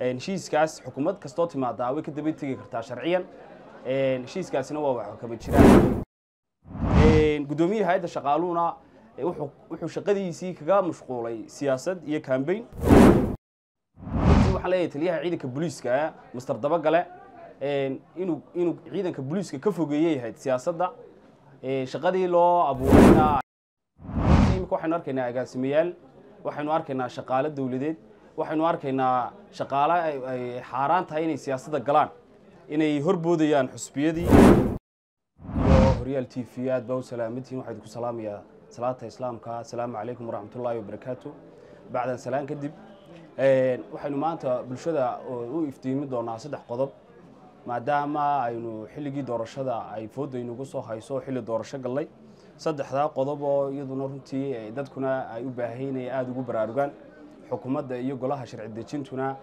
heshiiskaas xukuumad kastoo timaada way ka dib tagi kartaa sharciyan heshiiskaasina waa waxa ka jira gudoomiyaha hay'adda shaqaaluhuna wuxuu shaqadiisii kaga mashquulay siyaasad iyo campaign waxa leeyahay taliyaha ciidanka booliiska Mr. Dabagale inuu ciidanka booliiska ka fogeeyay siyaasadda shaqadii loo abuurayna waxaan arkaynaa agaasimayaal waxaan arkaynaa shaqaale dawladeed waxaan arkaynaa shaqaale ay xaaraan tahay inay siyaasadda galaan inay horboodayaan xusbiyadii iyo Royal TV aad baa salaamadtiin waxaan ku salaamayaa salaata islaamka assalaamu alaykum waraxmatullaahi wabarakaatu bacdan salaan kadib waxaan maanta bulshada u iftiimi doonaa saddex qodob maadaama aynu xilligii doorashada ay foodaynu ugu soo hayso xilli doorasho galay saddexda qodob oo iyaduna runtii dadkuna ay u baahan yihiin aad ugu baraarugaan xukuumadda iyo golaha sharci dejintuna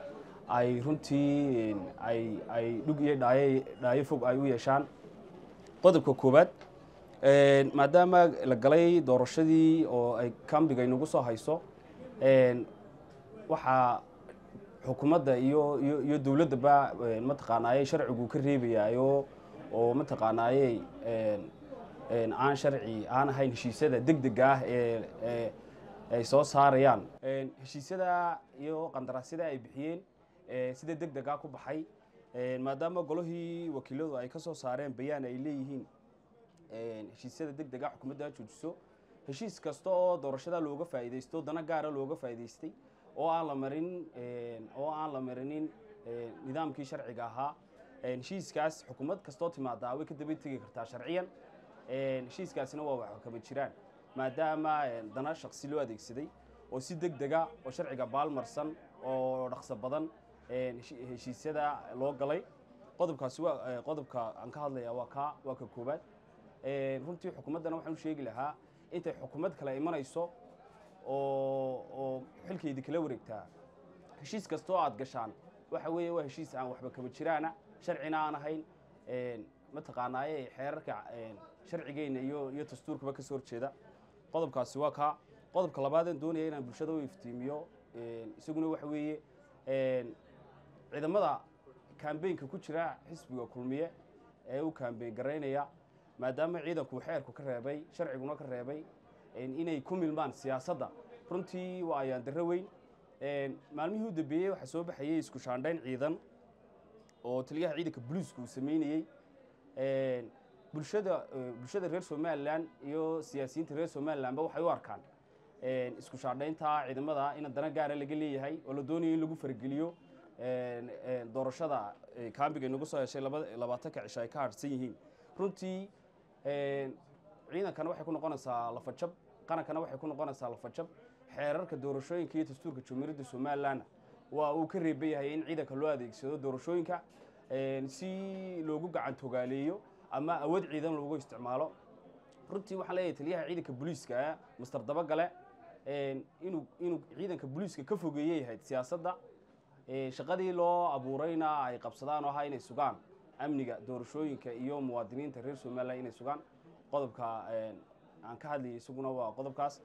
ay runtii ay dhug iyo dhaayo fog ay u yeeshaan qodobka koobaad maadaama la galay doorashadii oo ay kambiga inagu soo hayso waxa xukuumadda iyo dawladaba mataqaanaayay sharcigu ka reebayaayo oo mataqaanaayay aan sharci aan ahayn heshiisyada degdega ah ay soo saarayaan heshiisyada iyo qandaraasyada ay bixiyeen sida degdega ku baxay maadaama golahii wakiiladu ay ka soo saareen bayaan ay leeyihiin heshiisyada degdega xukuumadda joojiso heshiis kasta oo doorashada looga faa'iideysto dana gaar ah looga faa'iideystay oo aan la marin nidaamkii sharciga ahaa heshiiskaas xukuumad kasta oo timaada way ka dib tagi kartaa sharciyan heshiiskaasina waa waxa ka jiraan maadaama dana shakhsi loo adeegsaday oo si degdeg ah oo sharciga baalmarsan oo dhaqso badan heshiisyada loo galay qodobkaasi waa qodobka aan ka hadlayaa waa ka koobaad runtii xukuumaddana waxaan u sheegi lahaa intay xukuumad kale imanayso oo xilkeedii kala wareegtaa heshiis kastoo aad gashaan waxa weeye waa heshiis aan waxba ka jiraan sharcina aan ahayn ما تقانعي حركة شرعيين يتستور كباك سور شيدا قطب كاسواكها قطب كلابادن دوني أنا بالشدو يفتيميو سجنوا وحوي إذا ماذا كان بين كوتشرا حسبي وكلمية أو كان بين جرينيا ما دام عيدا كوحير كوكرابي شرعي قناك الرابي إن يكون المان سياسة فرنتي وعيان دروين ما المهم دبي وحسوب حيي سكوشاندين عيدا أو تلقاه عيدك بلوز كوسميني bulshada reer Soomaaliland iyo siyaasiyiinta reer Soomaaliland waxay u arkaan isku shaadhaynta ciidamada in dana gaar ah laga leeyahay oo la doonayo in lagu fargeliyo doorashada kambiga inagu soo yeeshay 20 cishay ka harsan yihiin runtii ciidankan waxay ku noqonaysaa lafajab qarankana waxay ku noqonaysaa lafajab xeerarka doorashooyinka iyo dastuurka jumhuuriyadda Soomaaliland waa uu ka reebayahay in ciidanka loo adeegsado doorashooyinka si loogu gacan togaaleeyo ama awood ciidan loogu isticmaalo runtii waxa leeyahay taliyaha ciidanka booliiska Mr. Dabagale inuu ciidanka booliiska ka fogeeyay siyaasadda shaqadii loo abuurayna ay qabsadaan oo ahaa inay sugaan amniga doorashooyinka iyo muwaadiniinta reer Soomaaliland inay sugaan qodobka aan ka hadlayay isaguna waa qodobkaas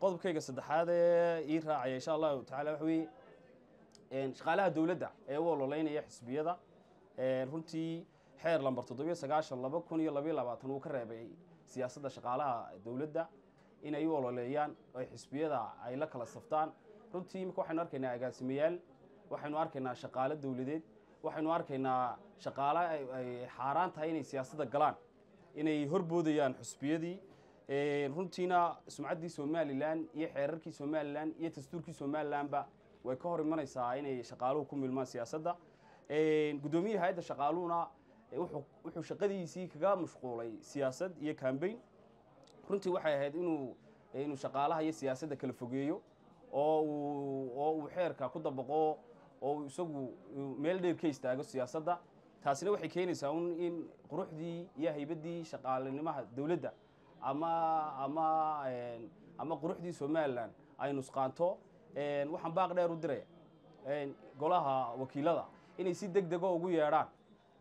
qodobkayga saddexaad ee raacay insha Allah ta'ala waxa weeye shaqaalaha dawladda ee u ololeynaya xisbiyada runtii xeer lambar 792 uu ka reebay siyaasadda shaqaalaha dawladda inay u ololeeyaan oo xisbiyada ay la kala saftaan runtii imka waxaan arkaynaa agaasimayaal waxaan arkaynaa shaqaale dawladeed waxaan arkaynaa shaqaale ay xaaraan tahay inay siyaasadda galaan inay horboodayaan xisbiyadii runtiina sumcaddii Soomaaliland iyo xeerarkii Soomaaliland iyo dastuurkii Soomaalilandba way ka hor imanaysaa inay shaqaaluhu ku milmaan siyaasadda gudoomiyaha hay'adda shaqaaluhuna wuxuu shaqadiisii kaga mashquulay siyaasad iyo campaign runtii waxay ahayd inuu shaqaalaha iyo siyaasadda kala fogeeyo oo uu xeerka ku dabaqo oo isagu meel dheer ka istaago siyaasadda taasina waxay keenaysaa in quruxdii iyo haybadii shaqaalinimada dawladda ama quruxdii Soomaaliland ay nusqaanto waxaan baaq dheer u diray golaha wakiilada inay si degdeg ugu yeeraan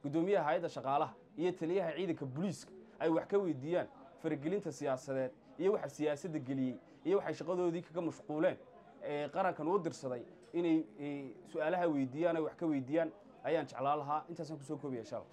gudoomiyaha hay'adda shaqaalaha iyo taliyaha ciidanka booliiska ay wax ka weydiiyaan fargelinta siyaasadeed iyo waxa siyaasadda galiyay iyo waxa shaqadoodii kaga mashquuleen qarankan u dirsaday inay su'aalaha weydiyaan ay wax ka weydiyaan ayaan jeclaan lahaa intaas aan ku soo koobay insha Allah.